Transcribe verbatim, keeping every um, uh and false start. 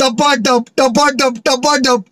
Tapa-tup, tapa-tup, tapa-tup.